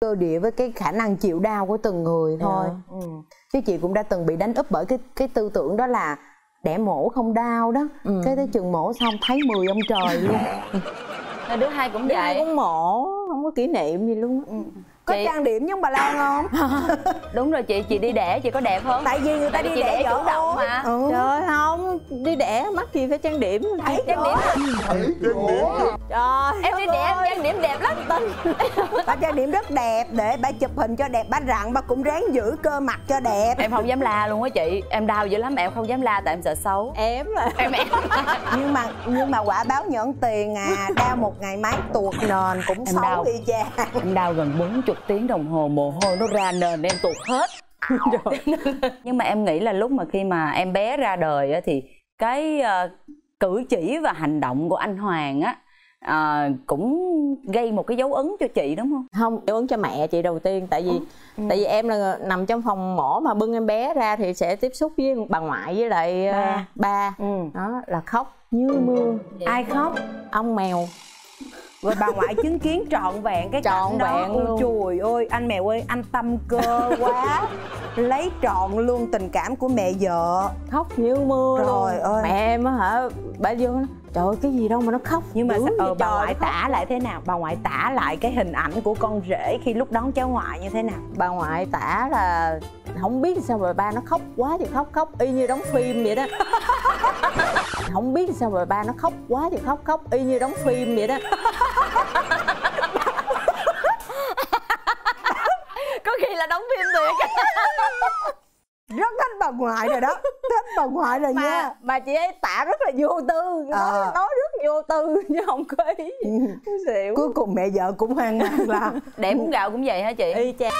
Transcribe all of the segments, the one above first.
cơ địa với cái khả năng chịu đau của từng người thôi. Chứ chị cũng đã từng bị đánh úp bởi cái tư tưởng đó là đẻ mổ không đau đó. Cái tới chừng mổ xong thấy 10 ông trời luôn. Đứa hai cũng vậy, cũng mổ, không có kỷ niệm gì luôn. Có chị... trang điểm giống bà Lan không? Đúng rồi chị đi đẻ chị có đẹp không? Tại vì người ta đi đẻ chủ động mà. Trời không, đi đẻ mắc gì phải trang điểm. Thấy trang điểm trời, em đi đẻ trang điểm đẹp lắm Tinh. Bà trang điểm rất đẹp để bà chụp hình cho đẹp, bà rặn bà cũng ráng giữ cơ mặt cho đẹp. Em không dám la luôn á chị, em đau dữ lắm em không dám la tại em sợ xấu. Em nhưng mà quả báo nhẫn tiền à, đau một ngày mấy tuột nền cũng xấu y chang. Em đau gần 40 tiếng đồng hồ, mồ hôi nó ra nền em tuột hết rồi. Nhưng mà em nghĩ là lúc mà khi mà em bé ra đời á, thì cái cử chỉ và hành động của anh Hoàng á cũng gây một cái dấu ấn cho chị đúng không? Không, dấu ấn cho mẹ chị đầu tiên, tại vì tại vì em là nằm trong phòng mổ mà bưng em bé ra thì sẽ tiếp xúc với bà ngoại với lại ba. Đó là khóc như mưa. Ai khóc? Ông mèo. Rồi bà ngoại chứng kiến trọn vẹn cái cảnh đó luôn. Chùi ôi anh mèo ơi, anh tâm cơ quá. Lấy trọn luôn tình cảm của mẹ vợ. Khóc như mưa rồi ơi. Mẹ em á hả, bà Dương á, trời ơi cái gì đâu mà nó khóc. Nhưng mà bà ngoại tả lại thế nào? Bà ngoại tả lại cái hình ảnh của con rể khi lúc đón cháu ngoại như thế nào? Bà ngoại tả là không biết sao mà ba nó khóc quá thì khóc y như đóng phim vậy đó. Không biết sao mà ba nó khóc quá thì khóc y như đóng phim vậy đó. Có khi là đóng phim thiệt. Rất thích bà ngoại rồi đó, thích bà ngoại rồi nha. Mà chị ấy tả rất là vô tư, nói rất vô tư chứ không có ý. Cuối cùng mẹ vợ cũng hoang mang là đẻ bún gạo cũng vậy hả chị? Y chang.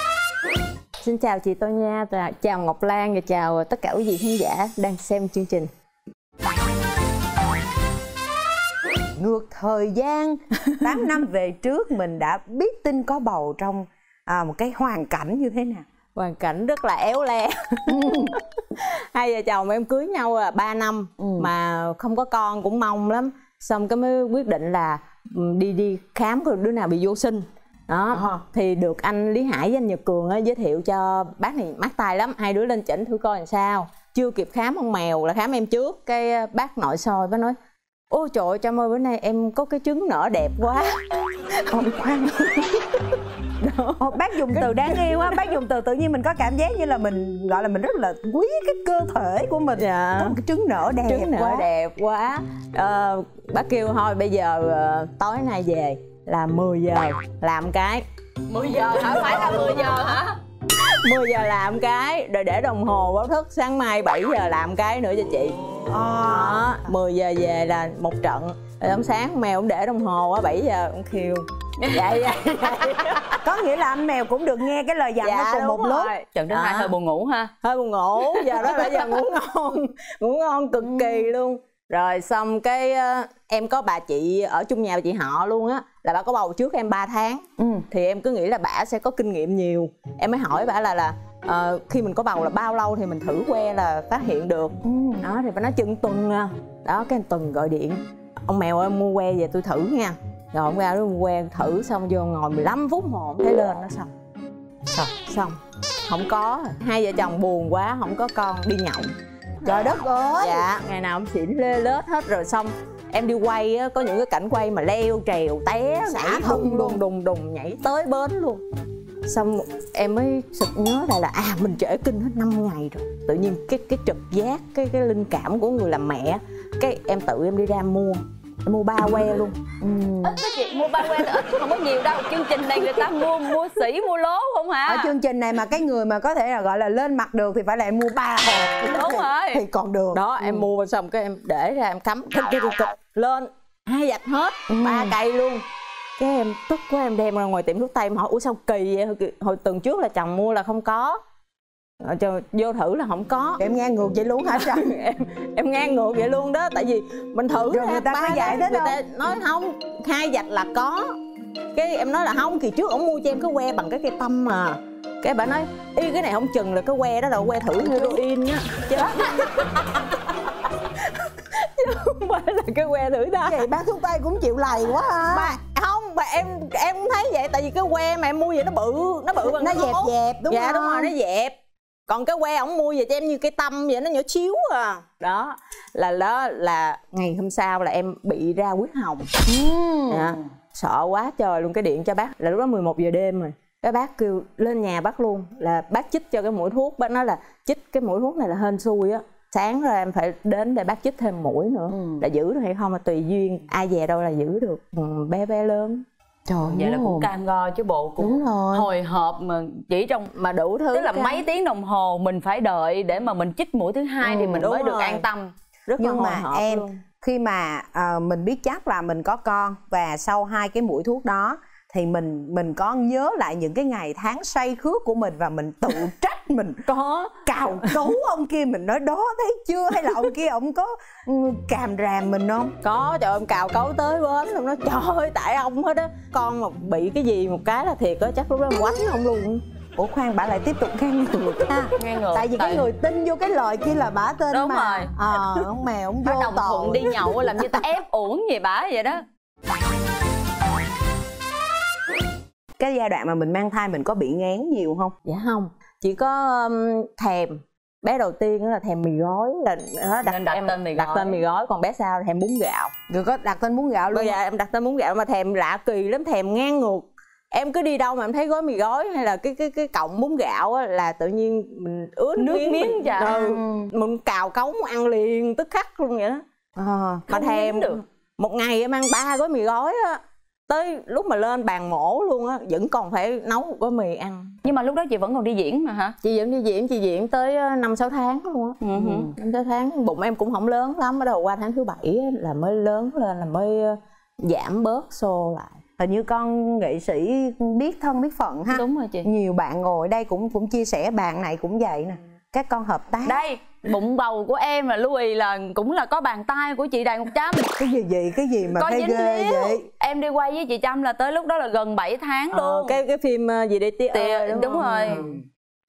Xin chào chị Tô Nha, chào Ngọc Lan và chào tất cả quý vị khán giả đang xem chương trình Ngược Thời Gian. 8 năm về trước mình đã biết Tinh có bầu trong một cái hoàn cảnh như thế nào? Hoàn cảnh rất là éo le. Hai vợ chồng em cưới nhau là 3 năm mà không có con cũng mong lắm. Xong cái mới quyết định là đi khám coi đứa nào bị vô sinh. Đó, thì được anh Lý Hải với anh Nhật Cường giới thiệu cho bác này mát tay lắm. Hai đứa lên chỉnh thử coi làm sao. Chưa kịp khám ông mèo là khám em trước. Cái bác nội soi với nói: ôi trời ơi Trâm ơi, bữa nay em có cái trứng nở đẹp quá. Ôi khoan. Bác dùng từ đáng yêu á, bác dùng từ tự nhiên mình có cảm giác như là mình gọi là mình rất là quý cái cơ thể của mình. Dạ. Có một cái trứng nở đẹp quá. Trứng nở đẹp quá. Bác kêu thôi bây giờ tối nay về là 10 giờ làm cái. 10 giờ hả? Phải là 10 giờ hả? 10 giờ làm cái, rồi để đồng hồ báo thức sáng mai 7 giờ làm cái nữa cho chị. Đó, 10 giờ về là một trận. Rồi hôm sáng mèo cũng để đồng hồ á, 7 giờ cũng khiêu. Vậy. Có nghĩa là anh mèo cũng được nghe cái lời dặn nó cùng một lúc. Trận thứ hai hơi buồn ngủ ha. Hơi buồn ngủ, giờ đó bây giờ ngủ ngon cực kỳ luôn. Rồi xong cái em có bà chị ở chung nhà, bà chị họ luôn á, là bà có bầu trước em 3 tháng. Thì em cứ nghĩ là bà sẽ có kinh nghiệm nhiều. Em mới hỏi bà là khi mình có bầu là bao lâu thì mình thử que là phát hiện được. Đó thì bà nói chừng tuần. Đó cái tuần gọi điện: ông mèo ơi mua que về tôi thử nha. Rồi ông ra đó mua que thử xong vô ngồi 15 phút hồ thấy lên nó xong không có. Hai vợ chồng buồn quá không có con, đi nhậu. Trời đất ơi. Dạ, ngày nào ông xỉn lê lết hết. Rồi xong em đi quay á, có những cái cảnh quay mà leo trèo té xả thân đùng nhảy tới bến luôn. Xong em mới sực nhớ lại là mình trễ kinh hết 5 ngày rồi. Tự nhiên cái trực giác, cái linh cảm của người làm mẹ, cái em tự em đi ra mua 3 que luôn. Ít đó chị, mua 3 que là ít, không có nhiều đâu. Chương trình này người ta mua sỉ, mua lố không hả? Ở chương trình này mà cái người mà có thể là gọi là lên mặt được thì phải lại mua 3 hộp. Đúng rồi. Thì còn được. Đó, em mua xong cái em để ra em cắm lên, hai vạch hết, 3 cây luôn. Cái em tức quá em đem ra ngoài tiệm thuốc tây em hỏi: ủa sao kỳ vậy? Hồi tuần trước là chồng mua là không có. Trời, vô thử là không có. Em ngang ngược vậy luôn hả Trâm? em ngang ngược vậy luôn đó. Tại vì mình thử rồi người ta có dạy đó, người ta nói không, 2 vạch là có. Cái em nói là không, kỳ trước ổng mua cho em cái que bằng cái cây tăm mà. Cái bà nói: y cái này không chừng là cái que đó là que thử heroin á. Chứ không phải là cái que thử đó. Vậy bán thuốc tây cũng chịu lầy quá ha. Không, mà em cũng thấy vậy, tại vì cái que mà em mua vậy nó bự, nó bự bằng nó dẹp dẹp đúng không? Dạ đúng rồi, nó dẹp. Còn cái que ổng mua về cho em như cái tâm vậy, nó nhỏ xíu à. Đó là ngày hôm sau là em bị ra huyết hồng. À, sợ quá trời luôn, cái điện cho bác là lúc đó 11 giờ đêm rồi. Cái bác kêu lên nhà bác luôn, là bác chích cho cái mũi thuốc, bác nói là chích cái mũi thuốc này là hên xui á. Sáng rồi em phải đến để bác chích thêm mũi nữa. Là giữ được hay không là tùy duyên, ai về đâu là giữ được. Bé bé lớn. Trời, vậy là cũng cam go chứ bộ, cũng hồi hộp mà chỉ trong mà đủ thứ. Tức là mấy tiếng đồng hồ mình phải đợi để mà mình chích mũi thứ hai thì mình mới được an tâm. Rất nhưng mà em luôn. Khi mà mình biết chắc là mình có con và sau 2 cái mũi thuốc đó thì mình có nhớ lại những cái ngày tháng say khướt của mình và mình tự trách mình có cào cấu ông kia, mình nói đó thấy chưa, hay là ông kia ông có càm ràm mình không? Có, trời ơi, ông cào cấu tới bến luôn, nói trời ơi tại ông hết á. Con mà bị cái gì một cái là thiệt á, chắc lúc đó quánh ông luôn. Ủa khoan, bà lại tiếp tục khen ngược ha. Tại vì cái người tin vô cái lời kia là bả tin. Đúng mà. Đúng rồi. Ông mèo ông vô đồng thuận đi nhậu làm như ta ép uổng gì bả vậy đó. Cái giai đoạn mà mình mang thai mình có bị ngán nhiều không? Dạ không, chỉ có thèm. Bé đầu tiên là thèm mì gói, là đặt tên mì gói. Còn bé sau là thèm bún gạo. Rồi có đặt tên bún gạo luôn? Bây giờ em đặt tên bún gạo mà thèm lạ kỳ lắm, thèm ngang ngược. Em cứ đi đâu mà em thấy gói mì gói hay là cái cọng bún gạo á, là tự nhiên mình ướt nước miếng vậy. Mình cào cống ăn liền tức khắc luôn vậy đó. Mà thèm được. Một ngày em ăn 3 gói mì gói á, tới lúc mà lên bàn mổ luôn á vẫn còn phải nấu một gói mì ăn. Nhưng mà lúc đó chị vẫn còn đi diễn mà hả? Chị vẫn đi diễn, chị diễn tới 5-6 tháng luôn á. 5-6 tháng, bụng em cũng không lớn lắm, bắt đầu qua tháng thứ 7 là mới lớn lên, là mới giảm bớt xô lại. Hình như con nghệ sĩ biết thân biết phận ha. Đúng rồi chị. Nhiều bạn ngồi đây cũng chia sẻ, bạn này cũng vậy nè. Các con hợp tác. Đây, bụng bầu của em là Louis là cũng là có bàn tay của chị Đại Ngọc Trâm. Cái gì vậy? Cái gì mà có thấy ghê liếu. Vậy? Em đi quay với chị Trâm là tới lúc đó là gần 7 tháng luôn. Cái phim gì đây tía ơi, đúng rồi.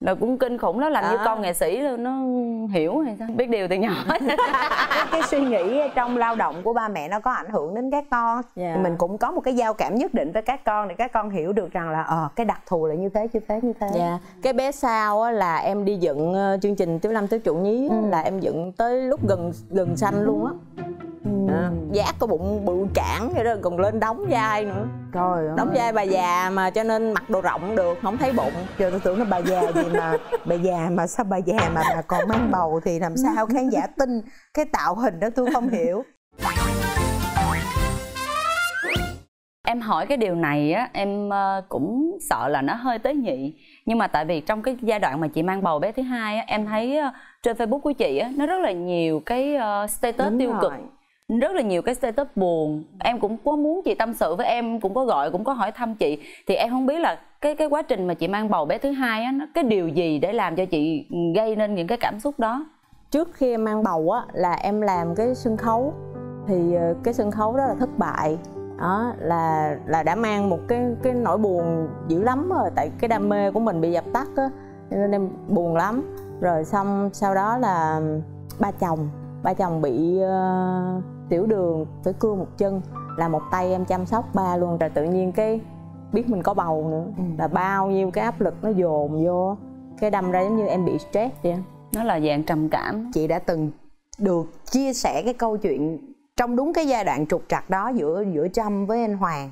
Là cũng kinh khủng lắm, làm như con nghệ sĩ luôn, nó hiểu hay sao? Biết điều từ nhỏ. Cái suy nghĩ trong lao động của ba mẹ nó có ảnh hưởng đến các con. Mình cũng có một cái giao cảm nhất định với các con để các con hiểu được rằng là cái đặc thù là như thế, như thế, như thế. Cái bé sau á, là em đi dựng chương trình Tiểu Lâm Tiểu Chủ Nhí á, là em dựng tới lúc gần sanh luôn á. Giác có bụng bự chảng vậy đó, còn lên đóng vai nữa. Trời ơi. Đóng vai bà già mà cho nên mặc đồ rộng được, không thấy bụng. Giờ tôi tưởng là bà già gì mà bà già mà sao bà già mà còn mang bầu thì làm sao khán giả tin cái tạo hình đó, tôi không hiểu. Em hỏi cái điều này á, em cũng sợ là nó hơi tế nhị. Nhưng mà tại vì trong cái giai đoạn mà chị mang bầu bé thứ hai á, em thấy trên Facebook của chị á, nó rất là nhiều cái status tiêu cực, rất là nhiều cái status buồn. Em cũng có muốn chị tâm sự với em, cũng có gọi, cũng có hỏi thăm chị. Thì em không biết là cái quá trình mà chị mang bầu bé thứ hai á, cái điều gì để làm cho chị gây nên những cái cảm xúc đó? Trước khi em mang bầu á, là em làm cái sân khấu. Thì cái sân khấu đó là thất bại. Đó, là đã mang một cái nỗi buồn dữ lắm rồi. Tại cái đam mê của mình bị dập tắt á, nên em buồn lắm. Rồi xong sau đó là ba chồng bị tiểu đường, phải cưa một chân, là một tay em chăm sóc ba luôn. Rồi tự nhiên cái biết mình có bầu nữa, là bao nhiêu cái áp lực nó dồn vô, cái đâm ra giống như em bị stress vậy. Nó là dạng trầm cảm. Chị đã từng được chia sẻ cái câu chuyện trong đúng cái giai đoạn trục trặc đó giữa Trâm với anh Hoàng,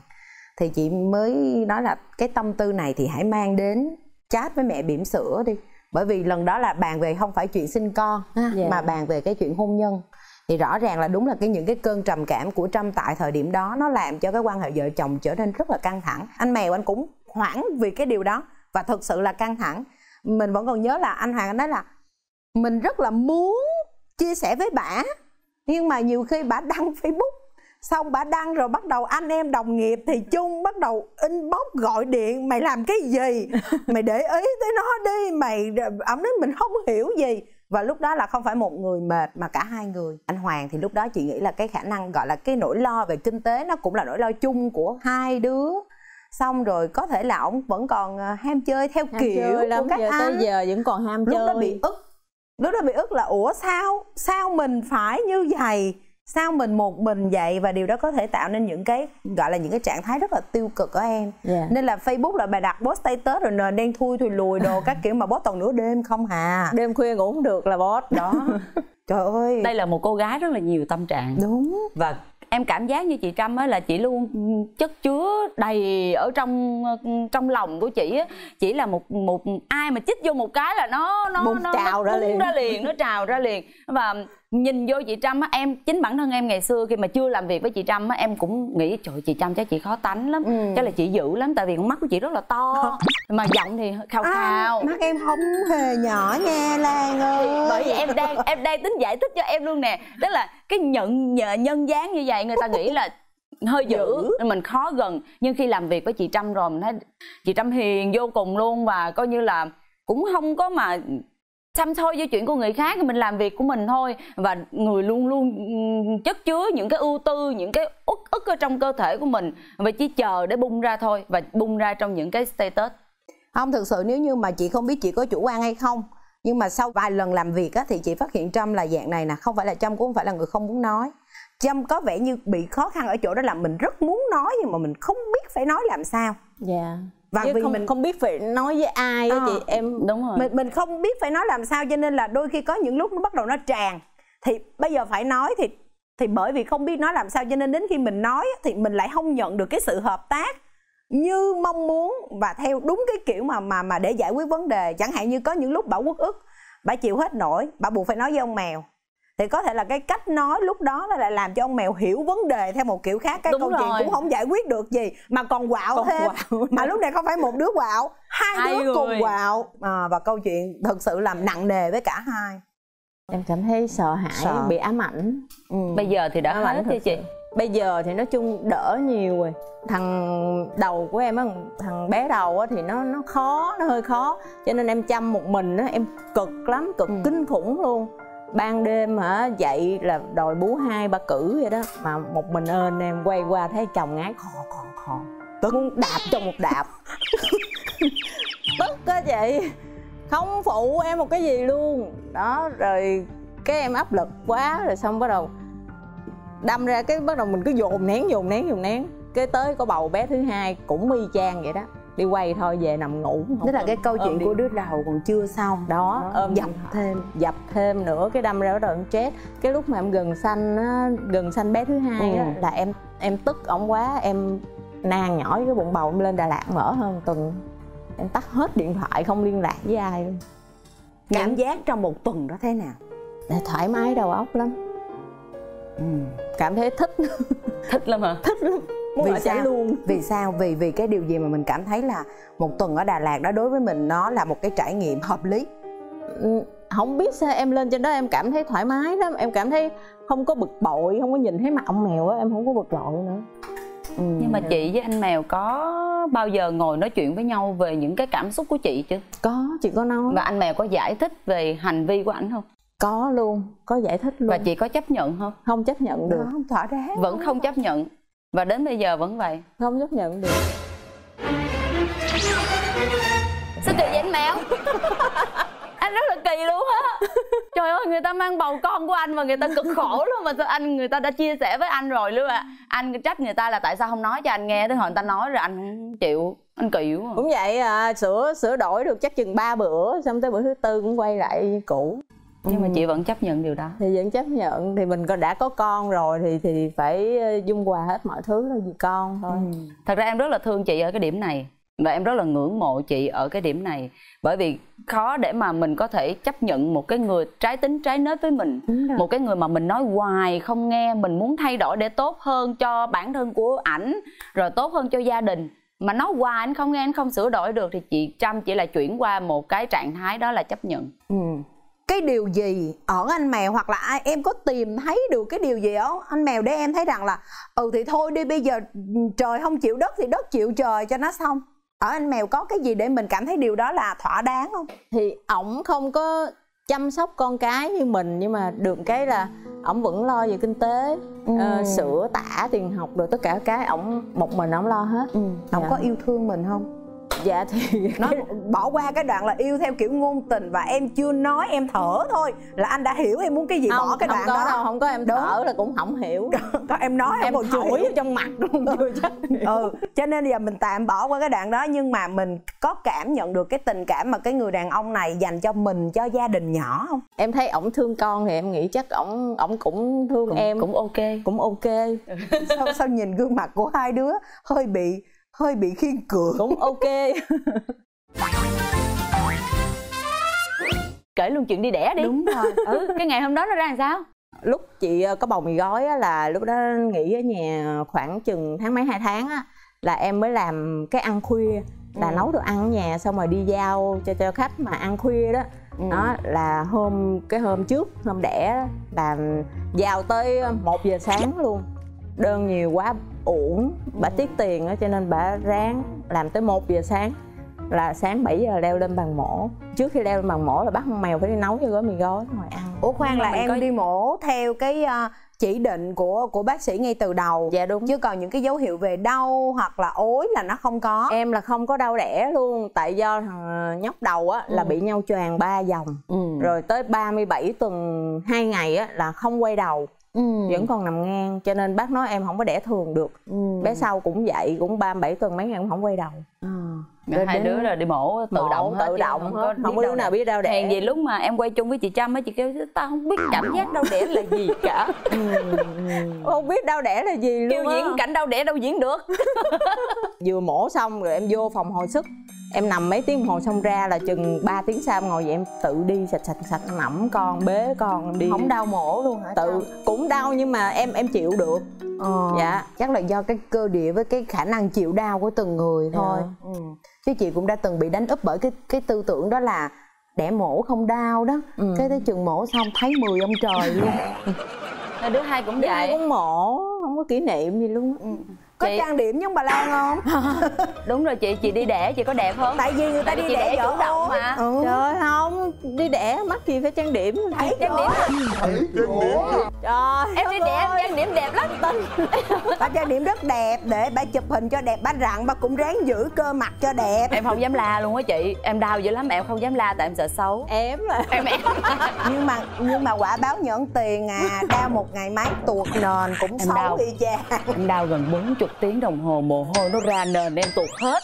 thì chị mới nói là cái tâm tư này thì hãy mang đến chat với mẹ bỉm sữa đi. Bởi vì lần đó là bàn về không phải chuyện sinh con mà bàn về cái chuyện hôn nhân. Thì rõ ràng là đúng là những cái cơn trầm cảm của Trâm tại thời điểm đó, nó làm cho cái quan hệ vợ chồng trở nên rất là căng thẳng. Anh Mèo anh cũng hoảng vì cái điều đó, và thật sự là căng thẳng. Mình vẫn còn nhớ là anh Hoàng anh nói là mình rất là muốn chia sẻ với bả, nhưng mà nhiều khi bả đăng Facebook, xong bả đăng rồi bắt đầu anh em đồng nghiệp thì chung bắt đầu inbox gọi điện: mày làm cái gì, mày để ý tới nó đi mày. Ổng nói mình không hiểu gì. Và lúc đó là không phải một người mệt mà cả hai người. Anh Hoàng thì lúc đó chị nghĩ là cái khả năng gọi là cái nỗi lo về kinh tế nó cũng là nỗi lo chung của hai đứa. Xong rồi có thể là ổng vẫn còn ham chơi theo kiểu của các anh. Tới giờ vẫn còn ham chơi. Lúc đó bị ức là ủa sao mình phải như vậy, sao mình một mình vậy, và điều đó có thể tạo nên những cái gọi là những cái trạng thái rất là tiêu cực của em. Nên là Facebook là bà đặt post status rồi nền đen thui thùi lùi đồ các kiểu mà post toàn nửa đêm không hà, đêm khuya ngủ không được là post đó. Trời ơi, đây là một cô gái rất là nhiều tâm trạng. Đúng. Và em cảm giác như chị Trâm á, là chị luôn chất chứa đầy ở trong trong lòng của chị á. Chỉ là một ai mà chích vô một cái là nó trào nó ra liền, nó trào ra liền. Và nhìn vô chị Trâm á, em chính bản thân em ngày xưa khi mà chưa làm việc với chị Trâm á, em cũng nghĩ trời chị Trâm chắc chị khó tánh lắm, chắc là chị dữ lắm, tại vì con mắt của chị rất là to mà giọng thì khào khào. Mắt em không hề nhỏ nha Lan ơi. Bởi vì em đang tính giải thích cho em luôn nè, tức là cái nhân dáng như vậy người ta nghĩ là hơi dữ, mình khó gần, nhưng khi làm việc với chị Trâm rồi mình thấy chị Trâm hiền vô cùng luôn, và coi như là cũng không có mà xăm xôi vô chuyện của người khác, mình làm việc của mình thôi. Và người luôn luôn chất chứa những cái ưu tư, những cái uất ức ở trong cơ thể của mình, và chỉ chờ để bung ra thôi, và bung ra trong những cái status. Không, thực sự nếu như mà chị không biết chị có chủ quan hay không, nhưng mà sau vài lần làm việc á, thì chị phát hiện Trâm là dạng này nè. Không phải là Trâm cũng không phải là người không muốn nói, Trâm có vẻ như bị khó khăn ở chỗ đó là mình rất muốn nói nhưng mà mình không biết phải nói làm sao. Và chứ vì mình không biết phải nói với ai á chị em. Đúng rồi, mình không biết phải nói làm sao, cho nên là đôi khi có những lúc nó bắt đầu nó tràn, thì bây giờ phải nói thì bởi vì không biết nói làm sao cho nên đến khi mình nói thì mình lại không nhận được cái sự hợp tác như mong muốn và theo đúng cái kiểu mà để giải quyết vấn đề. Chẳng hạn như có những lúc bà uất ức, bà chịu hết nổi, bà buộc phải nói với ông mèo, thì có thể là cái cách nói lúc đó là làm cho ông mèo hiểu vấn đề theo một kiểu khác. Cái đúng câu chuyện cũng không giải quyết được gì mà còn quạo thêm. Mà lúc này không phải một đứa quạo, hai đứa cùng quạo và câu chuyện thật sự làm nặng nề với cả hai. Em cảm thấy sợ hãi, bị ám ảnh. Bây giờ thì đã ám ảnh thì chị. Bây giờ thì nói chung đỡ nhiều rồi. Thằng đầu của em á, thằng bé đầu á, thì nó khó, nó hơi khó, cho nên em chăm một mình á, em cực lắm, cực kinh khủng luôn. Ban đêm hả, dậy là đòi bú 2-3 cử vậy đó, mà một mình ơn em quay qua thấy chồng ngái khò. Tôi muốn đạp cho một đạp. Tức á chị, không phụ em một cái gì luôn. Đó, rồi cái em áp lực quá, rồi xong bắt đầu đâm ra cái bắt đầu mình cứ dồn nén. Cái tới có bầu bé thứ hai cũng y chang vậy đó, đi quay thôi về nằm ngủ. Tức là cái câu chuyện của đứa đầu còn chưa xong đó, dập thêm nữa, cái đâm ra bắt đầu em chết. Cái lúc mà em gần sanh bé thứ hai đó, là em tức ổng quá, em nàn nhỏi cái bụng bầu, em lên Đà Lạt mở hơn tuần, em tắt hết điện thoại không liên lạc với ai luôn. Cảm giác trong một tuần đó thế nào? Thoải mái đầu óc lắm. Cảm thấy thích lắm. Vì sao? Vì cái điều gì mà mình cảm thấy là một tuần ở Đà Lạt đó đối với mình nó là một cái trải nghiệm hợp lý? Không biết sao em lên trên đó em cảm thấy thoải mái lắm, em cảm thấy không có bực bội, không có nhìn thấy mặt ông mèo á, em không có bực bội nữa. Nhưng mà chị với anh mèo có bao giờ ngồi nói chuyện với nhau về những cái cảm xúc của chị chứ? Có, chị có nói. Và anh mèo có giải thích về hành vi của ảnh không? Có luôn, có giải thích luôn. Và chị có chấp nhận không? Không chấp nhận được. Không thỏa đáng. Vẫn không chấp nhận. Và đến bây giờ vẫn vậy. Không chấp nhận được. Sao kỳ vậy anh mèo? Anh rất là kỳ luôn á. Trời ơi, người ta mang bầu con của anh mà người ta cực khổ luôn, mà sao người ta đã chia sẻ với anh rồi luôn à. Anh trách người ta là tại sao không nói cho anh nghe, tới hồi người ta nói rồi anh không chịu. Anh kỳ quá. Cũng vậy à, sửa đổi được chắc chừng 3 bữa, xong tới bữa thứ tư cũng quay lại như cũ. Nhưng mà chị vẫn chấp nhận điều đó. Thì vẫn chấp nhận, thì mình đã có con rồi thì phải dung hòa hết mọi thứ thôi vì con thôi. Thật ra em rất là thương chị ở cái điểm này, và em rất là ngưỡng mộ chị ở cái điểm này. Bởi vì khó để mà mình có thể chấp nhận một cái người trái tính trái nết với mình, một cái người mà mình nói hoài không nghe, mình muốn thay đổi để tốt hơn cho bản thân của ảnh, rồi tốt hơn cho gia đình, mà nói hoài anh không nghe, anh không sửa đổi được. Thì chị Trâm chỉ là chuyển qua một cái trạng thái đó là chấp nhận. Cái điều gì ở anh mèo, hoặc là ai em có tìm thấy được cái điều gì ở anh mèo để em thấy rằng là ừ thì thôi đi, bây giờ trời không chịu đất thì đất chịu trời cho nó xong? Ở anh mèo có cái gì để mình cảm thấy điều đó là thỏa đáng không? Thì ổng không có chăm sóc con cái như mình, nhưng mà được cái là ổng vẫn lo về kinh tế, sữa tả tiền học rồi tất cả cái ổng một mình ổng lo hết. Ổng có yêu thương mình không? Dạ thì nó bỏ qua cái đoạn là yêu theo kiểu ngôn tình và em chưa nói em thở thôi là anh đã hiểu em muốn cái gì. Không, bỏ cái đoạn đó đâu, không có em thở đúng. Là cũng không hiểu. Có em nói em còn chửi ở trong mặt luôn chưa chắc. Ừ, cho nên giờ mình tạm bỏ qua cái đoạn đó, nhưng mà mình có cảm nhận được cái tình cảm mà cái người đàn ông này dành cho mình, cho gia đình nhỏ không? Em thấy ổng thương con thì em nghĩ chắc ổng cũng thương em, cũng ok, cũng ok. Sao nhìn gương mặt của hai đứa hơi bị khiên cường. Cũng ok. Kể luôn chuyện đi đẻ đi. Đúng rồi. Ừ, cái ngày hôm đó nó ra làm sao? Lúc chị có bầu mì gói á, là lúc đó nghỉ ở nhà khoảng chừng tháng mấy 2 tháng á, là em mới làm cái ăn khuya, là nấu đồ ăn ở nhà xong rồi đi giao cho khách mà ăn khuya đó. Đó là hôm trước, hôm đẻ là giao tới 1 giờ sáng luôn. Đơn nhiều quá uổng, bà tiếc tiền á, cho nên bà ráng làm tới 1 giờ sáng. Là sáng 7 giờ leo lên bàn mổ. Trước khi leo lên bàn mổ là bắt con mèo phải đi nấu cho gói mì gói rồi ăn. Ủa khoan, là em đi mổ theo cái chỉ định của bác sĩ ngay từ đầu? Dạ đúng. Chứ còn những cái dấu hiệu về đau hoặc là ối là nó không có? Em là không có đau đẻ luôn. Tại do thằng nhóc đầu á, là bị nhau choàng 3 vòng. Rồi tới 37 tuần 2 ngày á, là không quay đầu. Vẫn còn nằm ngang, cho nên bác nói em không có đẻ thường được. Bé sau cũng vậy, cũng 37 tuần mấy ngày cũng không quay đầu. Hai đứa là đi mổ tự động hết, không có đứa nào biết đau đẻ. Hèn gì lúc mà em quay chung với chị Trâm á, chị kêu tao không biết cảm giác đau đẻ là gì cả. Không biết đau đẻ là gì luôn. Kêu diễn cảnh đau đẻ đâu diễn được. Vừa mổ xong rồi em vô phòng hồi sức, em nằm mấy tiếng hồ xong ra là chừng 3 tiếng sau em ngồi vậy, em tự đi sạch nẫm con, bế con đi. Không đau mổ luôn hả? Tự cũng đau nhưng mà em chịu được. Dạ, chắc là do cái cơ địa với cái khả năng chịu đau của từng người thôi. Chứ chị cũng đã từng bị đánh úp bởi cái tư tưởng đó là đẻ mổ không đau đó. Cái tới chừng mổ xong thấy 10 ông trời luôn. Đứa hai cũng vậy. Đứa hai cũng mổ, không có kỷ niệm gì luôn. Có chị... trang điểm giống bà Lan không? Đúng rồi chị đi đẻ chị có đẹp không? Tại vì người ta đi đẻ chủ động mà. Trời không, đi đẻ mắc gì phải trang điểm. Thấy trang điểm trời, em đi đẻ trang điểm đẹp lắm. Bà trang điểm rất đẹp để bà chụp hình cho đẹp, bà rặn bà cũng ráng giữ cơ mặt cho đẹp. Em không dám la luôn á chị, em đau dữ lắm em không dám la tại em sợ xấu. Em nhưng mà quả báo nhẫn tiền à, đau một ngày mấy tuột nền cũng xấu y chang. Em đau gần 40 tiếng đồng hồ, mồ hôi nó ra nền em tuột hết.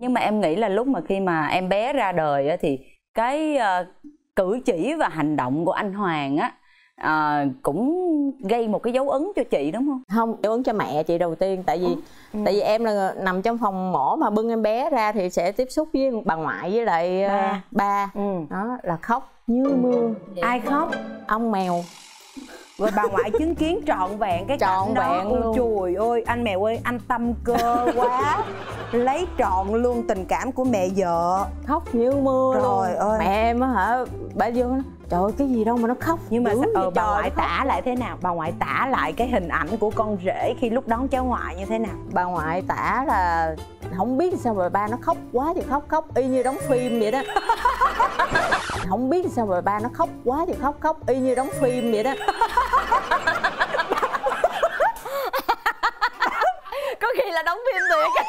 Nhưng mà em nghĩ là lúc mà khi mà em bé ra đời á, thì cái cử chỉ và hành động của anh Hoàng á cũng gây một cái dấu ấn cho chị đúng không? Không, dấu ấn cho mẹ chị đầu tiên, tại vì em là nằm trong phòng mổ mà bưng em bé ra thì sẽ tiếp xúc với bà ngoại với lại ba. Đó là khóc như mưa. Ai khóc? Ông mèo. Rồi bà ngoại chứng kiến trọn vẹn cái cảnh đó luôn. Chùi ơi, anh mèo ơi, anh tâm cơ quá. Lấy trọn luôn tình cảm của mẹ vợ. Khóc như mưa rồi ơi. Mẹ em á hả, bà Dương nói, trời ơi, cái gì đâu mà nó khóc. Nhưng mà bà ngoại tả lại thế nào? Bà ngoại tả lại cái hình ảnh của con rể khi lúc đón cháu ngoại như thế nào? Bà ngoại tả là không biết sao mà ba nó khóc quá thì khóc y như đóng phim vậy đó. Không biết sao mà ba nó khóc quá thì khóc y như đóng phim vậy đó. Có khi là đóng phim thiệt.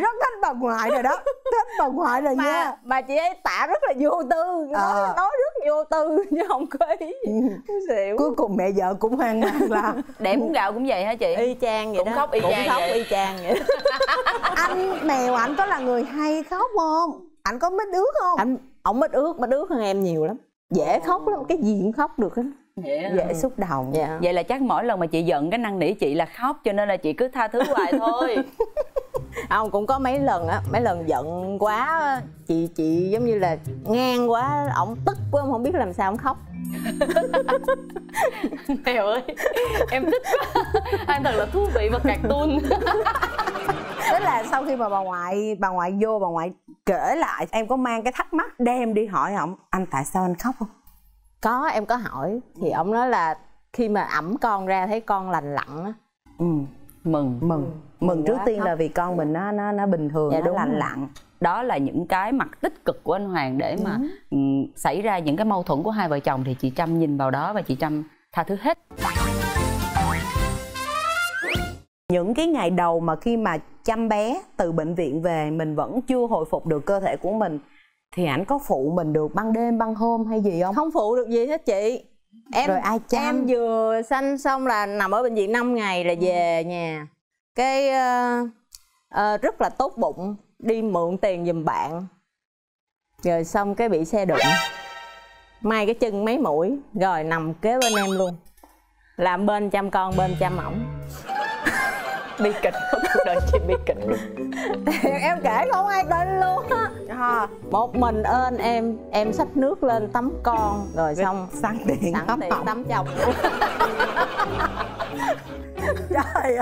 Rất thích bà ngoại rồi đó, thích bà ngoại rồi nha. Bà chị ấy tả rất là vô tư, nói rất vô tư chứ không có ý. Cuối cùng mẹ vợ cũng hoang mang là đẻ bún gạo cũng vậy hả chị? Y chang vậy cũng đó, cũng khóc y chang vậy. Anh mèo ảnh có là người hay khóc không? Ảnh có mít ướt không? Ổng mít ướt hơn em nhiều lắm. Dễ khóc lắm, cái gì cũng khóc được hết. Dễ xúc động. Vậy là chắc mỗi lần mà chị giận cái năn nỉ chị là khóc, cho nên là chị cứ tha thứ hoài thôi. Không, cũng có mấy lần á, mấy lần giận quá chị giống như là ngang quá, ổng tức quá không biết làm sao ổng khóc. Mèo ơi, em thích quá. Anh thật là thú vị và cartoon. Tức là sau khi mà bà ngoại vô, bà ngoại kể lại, em có mang cái thắc mắc đem đi hỏi ổng, anh tại sao anh khóc không? Có, em có hỏi thì ổng nói là khi mà ẵm con ra thấy con lành lặn á, mừng trước tiên khóc. Là vì con mình nó bình thường, nó lành lặn. Đó là những cái mặt tích cực của anh Hoàng để mà xảy ra những cái mâu thuẫn của hai vợ chồng thì chị Trâm nhìn vào đó và chị Trâm tha thứ hết. Những cái ngày đầu mà khi mà chăm bé từ bệnh viện về mình vẫn chưa hồi phục được cơ thể của mình thì ảnh có phụ mình được ban đêm ban hôm hay gì không? Không phụ được gì hết chị. Em rồi ai chăm? Em vừa sanh xong là nằm ở bệnh viện 5 ngày là về nhà. Cái rất là tốt bụng, đi mượn tiền giùm bạn. Rồi xong cái bị xe đụng, may cái chân mấy mũi, rồi nằm kế bên em luôn. Làm bên chăm con, bên chăm ổng. Bi kịch, cuộc đời chị bi kịch luôn. Em kể không ai tin luôn á. Một mình ơn em xách nước lên tắm con. Rồi xong sẵn tiền tắm chồng. Trời ơi.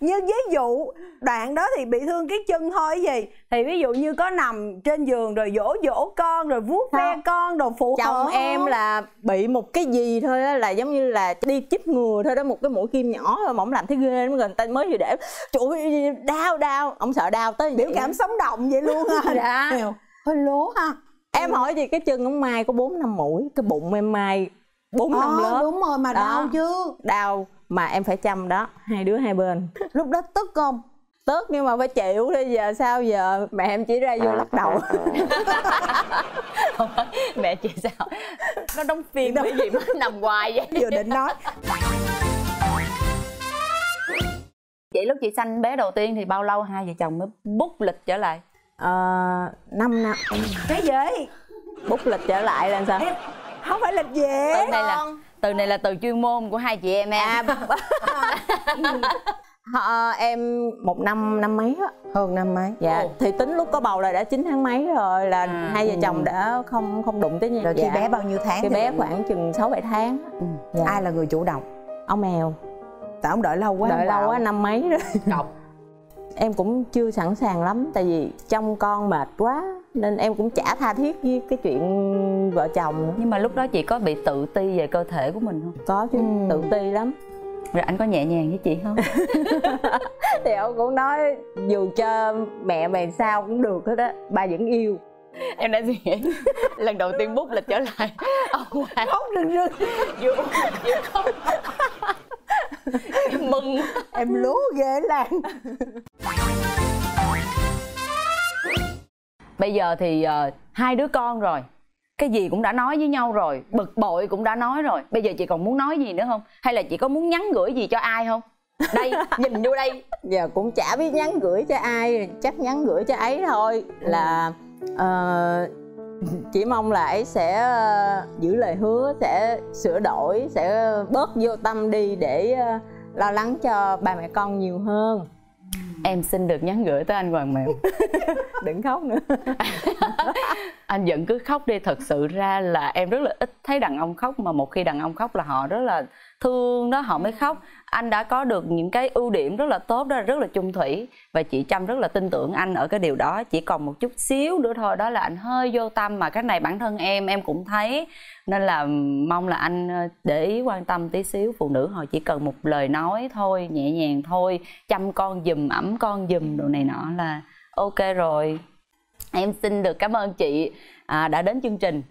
Như ví dụ đoạn đó thì bị thương cái chân thôi gì, thì ví dụ như có nằm trên giường rồi dỗ dỗ con, rồi vuốt ve con, rồi phụ chồng hổ. Em là bị một cái gì thôi á, là giống như là đi chích ngừa thôi đó, một cái mũi kim nhỏ mà ổng làm thấy ghê lắm, người ta mới vừa để trời đau ổng sợ đau tới biểu cảm sống động vậy luôn á. Dạ hơi lố ha. Em hỏi gì cái chân ổng mai có 4-5 mũi, cái bụng em mai 4-5 lớp. Đúng rồi mà đau chứ, đau mà em phải chăm đó, hai đứa hai bên. Lúc đó tức không? Tức nhưng mà phải chịu thôi, giờ sao giờ? Mẹ em chỉ ra vô lắc đầu. Mẹ chị sao? Nó đóng phim cái gì mà nằm hoài vậy? Vừa định nói. Vậy lúc chị sanh bé đầu tiên thì bao lâu hai vợ chồng mới bút lịch trở lại? 5 năm. Cái gì? Bút lịch trở lại là sao? Em không phải lịch về. Từ này là từ chuyên môn của hai chị em em. Em một năm mấy á, hơn năm mấy. Dạ. Thì tính lúc có bầu là đã 9 tháng mấy rồi là hai vợ chồng đã không đụng tới nhau. Rồi khi bé bao nhiêu tháng? Khi bé khoảng chừng 6-7 tháng. Dạ. Ai là người chủ động? Ông Mèo. Tại ông đợi lâu quá. Đợi lâu quá, năm mấy rồi. Cọc. Em cũng chưa sẵn sàng lắm, tại vì trông con mệt quá nên em cũng chả tha thiết với cái chuyện vợ chồng. Nhưng mà lúc đó chị có bị tự ti về cơ thể của mình không? Có chứ, tự ti lắm. Rồi anh có nhẹ nhàng với chị không? Thì ông cũng nói dù cho mẹ mày sao cũng được hết á, ba vẫn yêu. Em đã suy nghĩ lần đầu tiên bút lịch trở lại ông Hoàng khóc rưng dù không. Em mừng, em lố ghê làng. Bây giờ thì hai đứa con rồi, cái gì cũng đã nói với nhau rồi, bực bội cũng đã nói rồi. Bây giờ chị còn muốn nói gì nữa không? Hay là chị có muốn nhắn gửi gì cho ai không? Đây, nhìn vô đây. Giờ cũng chả biết nhắn gửi cho ai, chắc nhắn gửi cho ấy thôi. Là chỉ mong là ấy sẽ giữ lời hứa, sẽ sửa đổi, sẽ bớt vô tâm đi để lo lắng cho ba mẹ con nhiều hơn. Em xin được nhắn gửi tới anh Hoàng Mèo. Đừng khóc nữa. Anh vẫn cứ khóc đi. Thật sự ra là em rất là ít thấy đàn ông khóc. Mà một khi đàn ông khóc là họ rất là thương đó, họ mới khóc. Anh đã có được những cái ưu điểm rất là tốt, đó là rất là chung thủy. Và chị Trâm rất là tin tưởng anh ở cái điều đó. Chỉ còn một chút xíu nữa thôi, đó là anh hơi vô tâm. Mà cái này bản thân em cũng thấy. Nên là mong là anh để ý quan tâm tí xíu. Phụ nữ họ chỉ cần một lời nói thôi, nhẹ nhàng thôi. Chăm con giùm, ẵm con giùm, đồ này nọ là ok rồi. Em xin được cảm ơn chị đã đến chương trình.